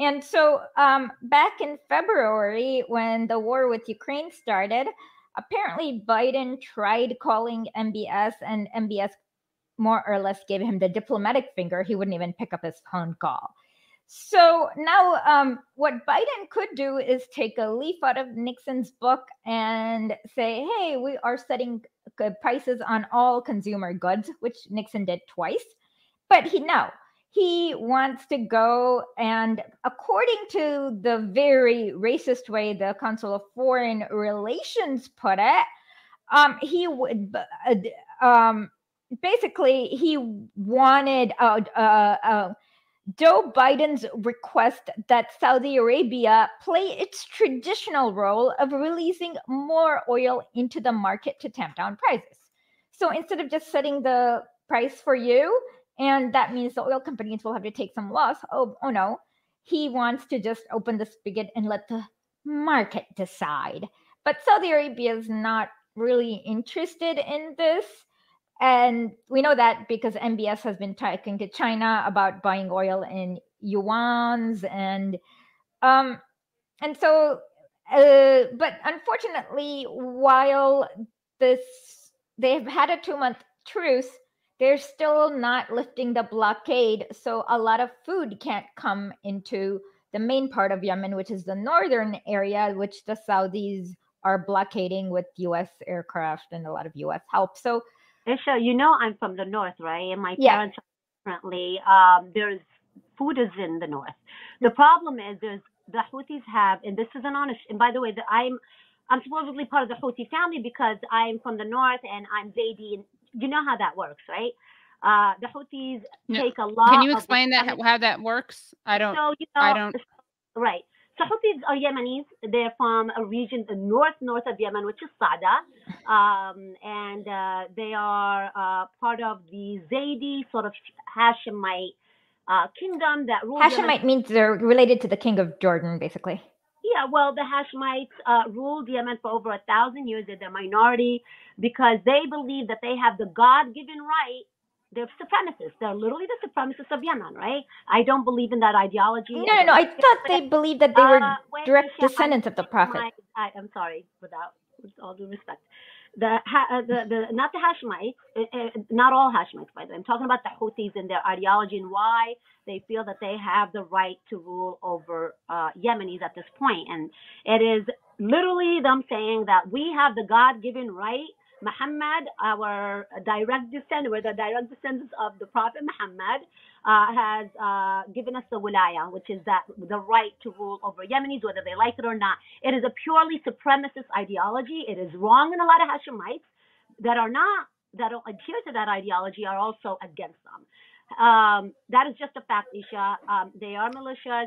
And so um, back in February, when the war with Ukraine started, apparently Biden tried calling M B S, and M B S more or less gave him the diplomatic finger. He wouldn't even pick up his phone call. So now um, what Biden could do is take a leaf out of Nixon's book and say, hey, we are setting prices on all consumer goods, which Nixon did twice. But he now. He wants to go and, according to the very racist way the Council of Foreign Relations put it, um, he would um, basically he wanted uh, uh, uh, Joe Biden's request that Saudi Arabia play its traditional role of releasing more oil into the market to tamp down prices. So instead of just setting the price for you, and that means the oil companies will have to take some loss. Oh, oh no. He wants to just open the spigot and let the market decide. But Saudi Arabia is not really interested in this. And we know that because M B S has been talking to China about buying oil in yuans. And, um, and so, uh, but unfortunately, while this, they've had a two-month truce, they're still not lifting the blockade, so a lot of food can't come into the main part of Yemen, which is the northern area, which the Saudis are blockading with U S aircraft and a lot of U S help. So, Esha, you know I'm from the north, right? And my yeah. parents are currently, um, there's food is in the north. The problem is there's the Houthis have, and this is an honest, and by the way, the, I'm I'm supposedly part of the Houthi family because I'm from the north and I'm Zaidi. And, you know how that works, right? Uh, the Houthis no. take a lot. Can you explain of, that I mean, how that works? I don't. So, you know, I don't. Right. So Houthis are Yemenis. They're from a region the north north of Yemen, which is Sada, um, and uh, they are uh, part of the Zaidi sort of Hashemite uh, kingdom that rules. Hashemite Yemen. Means they're related to the king of Jordan, basically. Yeah, well, the Hashemites uh, ruled Yemen for over a thousand years. They're the minority because they believe that they have the God-given right. They're supremacists. They're literally the supremacists of Yemen, right? I don't believe in that ideology. No, no, no. I thought they believed that they were uh, direct wait, descendants I, of the prophet. My, I, I'm sorry, without with all due respect. The, uh, the, the not the Hashemites, uh, not all Hashemites, by the way. I'm talking about the Houthis and their ideology and why they feel that they have the right to rule over uh, Yemenis at this point. And it is literally them saying that we have the God-given right. Muhammad, our direct descendant, we're the direct descendants of the Prophet Muhammad, uh, has uh, given us the wilaya, which is that the right to rule over Yemenis, whether they like it or not. It is a purely supremacist ideology. It is wrong, and a lot of Hashemites that are not, that don't adhere to that ideology are also against them. Um, that is just a fact, Esha. Um, they are militias.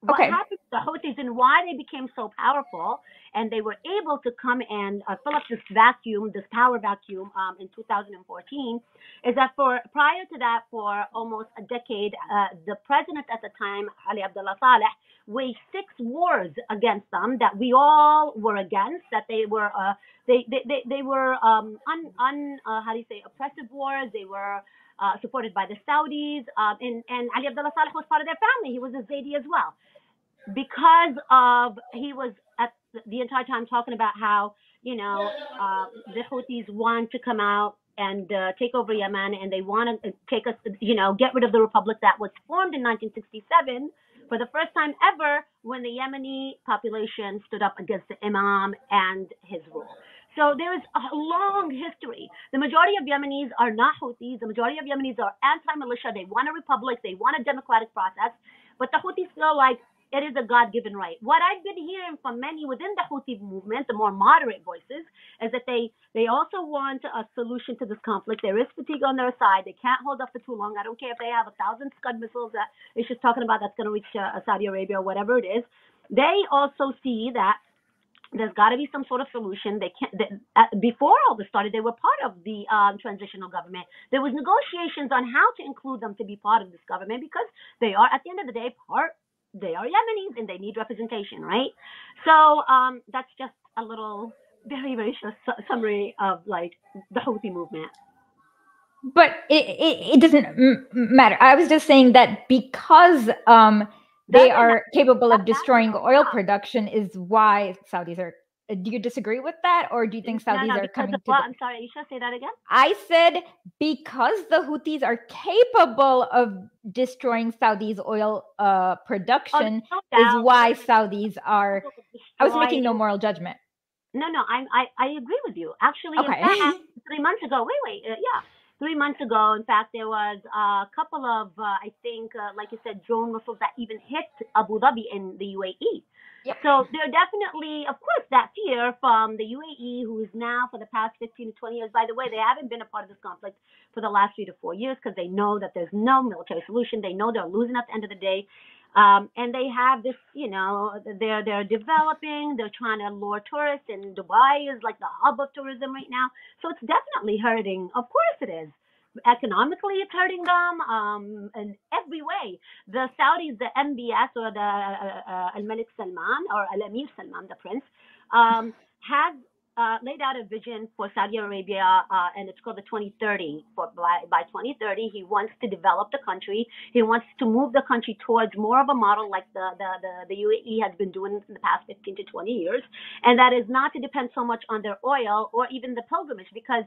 what okay. happened to the Houthis and why they became so powerful, and they were able to come and uh, fill up this vacuum, this power vacuum um, in two thousand fourteen, is that for prior to that, for almost a decade, uh, the president at the time, Ali Abdullah Saleh, waged six wars against them that we all were against, that they were, uh, they, they, they, they were um, un, un uh, how do you say, oppressive wars, they were Uh, supported by the Saudis, uh, and, and Ali Abdullah Saleh was part of their family. He was a Zaidi as well. Because of, he was at the entire time talking about how, you know, uh, the Houthis want to come out and uh, take over Yemen, and they want to take us, you know, get rid of the republic that was formed in nineteen sixty-seven for the first time ever when the Yemeni population stood up against the Imam and his rule. So there is a long history. The majority of Yemenis are not Houthis. The majority of Yemenis are anti-militia. They want a republic. They want a democratic process. But the Houthis feel like it is a God-given right. What I've been hearing from many within the Houthi movement, the more moderate voices, is that they, they also want a solution to this conflict. There is fatigue on their side. They can't hold up for too long. I don't care if they have a thousand Scud missiles that it's just talking about that's going to reach uh, Saudi Arabia or whatever it is. They also see that there's got to be some sort of solution. They can't. They, uh, before all this started, they were part of the um, transitional government. There was negotiations on how to include them to be part of this government because they are, at the end of the day, part. They are Yemenis and they need representation, right? So um, that's just a little, very, very short su- summary of like the Houthi movement. But it it, it doesn't m- matter. I was just saying that because. Um, They are capable of destroying oil production is why Saudis are. Do you disagree with that? Or do you think Saudis no, no, are coming of, to... Well, the, I'm sorry, you should say that again? I said because the Houthis are capable of destroying Saudi's oil uh, production oh, no is why Saudis are... I was making no moral judgment. No, no, I I, I agree with you. Actually, okay. in fact, three months ago, wait, wait, uh, yeah. Three months ago, in fact, there was a couple of, uh, I think, uh, like you said, drone missiles that even hit Abu Dhabi in the U A E. Yep. So they're definitely, of course, that fear from the U A E, who is now for the past fifteen to twenty years, by the way, they haven't been a part of this conflict for the last three to four years because they know that there's no military solution. They know they're losing at the end of the day. Um, and they have this, you know, they're they're developing, they're trying to lure tourists, and Dubai is like the hub of tourism right now. So it's definitely hurting. Of course it is. Economically, it's hurting them um, in every way. The Saudis, the M B S or the uh, uh, Al-Malik Salman or Al-Amir Salman, the prince, um, has uh, laid out a vision for Saudi Arabia, uh, and it's called the twenty thirty. For, by, by twenty thirty, he wants to develop the country. He wants to move the country towards more of a model like the, the, the, the U A E has been doing in the past fifteen to twenty years. And that is not to depend so much on their oil or even the pilgrimage, because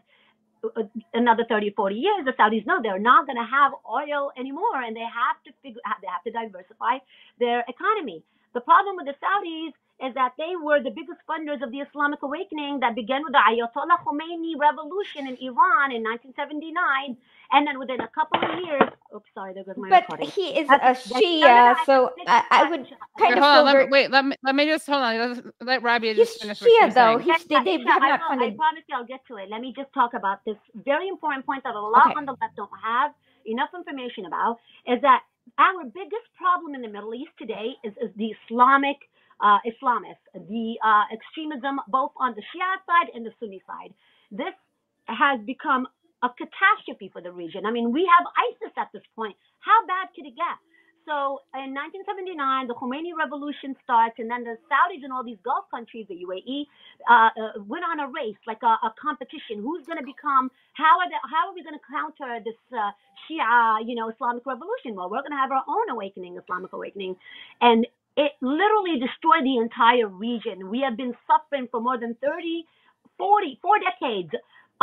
another thirty, forty years, the Saudis know they're not going to have oil anymore, and they have to figure, they have to diversify their economy. The problem with the Saudis is that they were the biggest funders of the Islamic awakening that began with the Ayatollah Khomeini revolution in Iran in nineteen seventy-nine, and then within a couple of years, oops, sorry, there goes my but recording. But he is that's, a Shia, so I, I would kind wait, of hold on, let me, wait. Let me let me just hold on. Let, let Rabyaah just finish. He's Shia, though. He's, they, they, they no, have not I, funded. I promise you, I'll get to it. Let me just talk about this very important point that a lot okay. on the left don't have enough information about. Is that our biggest problem in the Middle East today is, is the Islamic. Uh, Islamists, the uh, extremism, both on the Shia side and the Sunni side. This has become a catastrophe for the region. I mean, we have ISIS at this point. How bad could it get? So in nineteen seventy-nine, the Khomeini revolution starts, and then the Saudis and all these Gulf countries, the U A E, uh, uh, went on a race, like a, a competition. Who's going to become? How are the, How are we going to counter this uh, Shia, you know, Islamic revolution? Well, we're going to have our own awakening, Islamic awakening, and it literally destroyed the entire region. We have been suffering for more than thirty, forty, four decades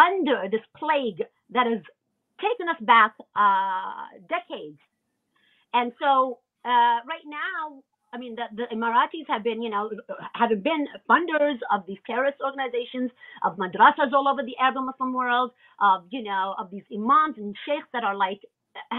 under this plague that has taken us back uh, decades. And so uh, right now, I mean, the, the Emiratis have been, you know, have been funders of these terrorist organizations, of madrasas all over the Arab Muslim world, of, you know, of these imams and sheikhs that are like,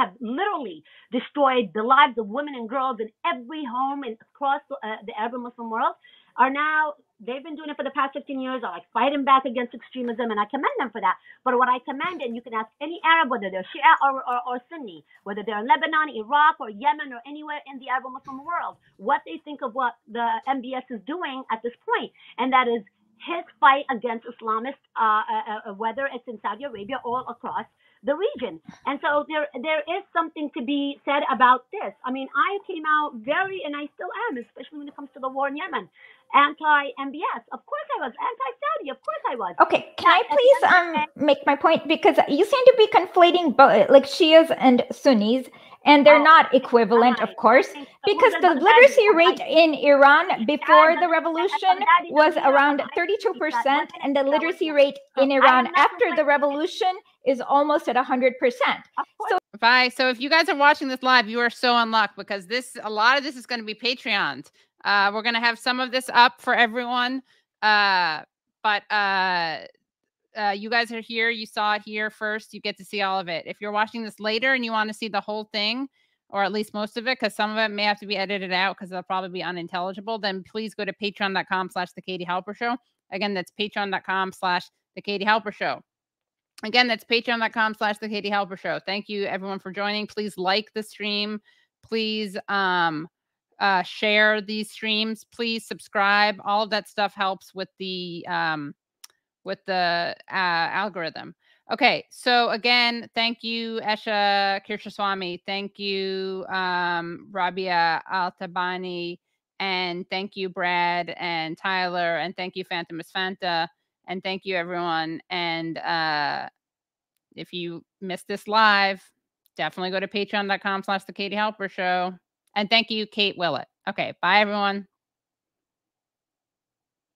have literally destroyed the lives of women and girls in every home and across uh, the Arab Muslim world. are now, they've been doing it for the past fifteen years, are like fighting back against extremism, and I commend them for that. But what I commend, and you can ask any Arab, whether they're Shia or, or, or Sunni, whether they're in Lebanon, Iraq, or Yemen, or anywhere in the Arab Muslim world, what they think of what the M B S is doing at this point, and that is his fight against Islamists, uh, uh, uh, whether it's in Saudi Arabia or across the region. And so there there is something to be said about this. I mean, I came out very, and I still am, especially when it comes to the war in Yemen, anti-M B S. Of course I was. Anti-Saudi, of course I was. Okay, can I please um make my point? Because you seem to be conflating both, like Shias and Sunnis, and they're not equivalent, of course, because the literacy rate in Iran before the revolution was around thirty-two percent, and the literacy rate in Iran after the revolution is almost at one hundred percent. So bye. So if you guys are watching this live, you are so unlucky, because this a lot of this is going to be Patreon. Uh, we're going to have some of this up for everyone. Uh, but uh, uh, you guys are here. You saw it here first. You get to see all of it. If you're watching this later and you want to see the whole thing, or at least most of it, because some of it may have to be edited out because it'll probably be unintelligible, then please go to patreon.com slash the Katie Halper Show. Again, that's patreon.com slash the Katie Halper Show. Again, that's patreon.com slash the Katie Halper Show. Thank you, everyone, for joining. Please like the stream. Please um, uh, share these streams. Please subscribe. All of that stuff helps with the um, with the uh, algorithm. Okay, so again, thank you, Esha Krishnaswamy. Thank you, um, Rabyaah Althaibani. And thank you, Brad and Tyler. And thank you, Phantom is Fanta. And thank you, everyone. And uh, if you missed this live, definitely go to patreon.com slash the Katie Halper Show. And thank you, Kate Willett. Okay, bye, everyone.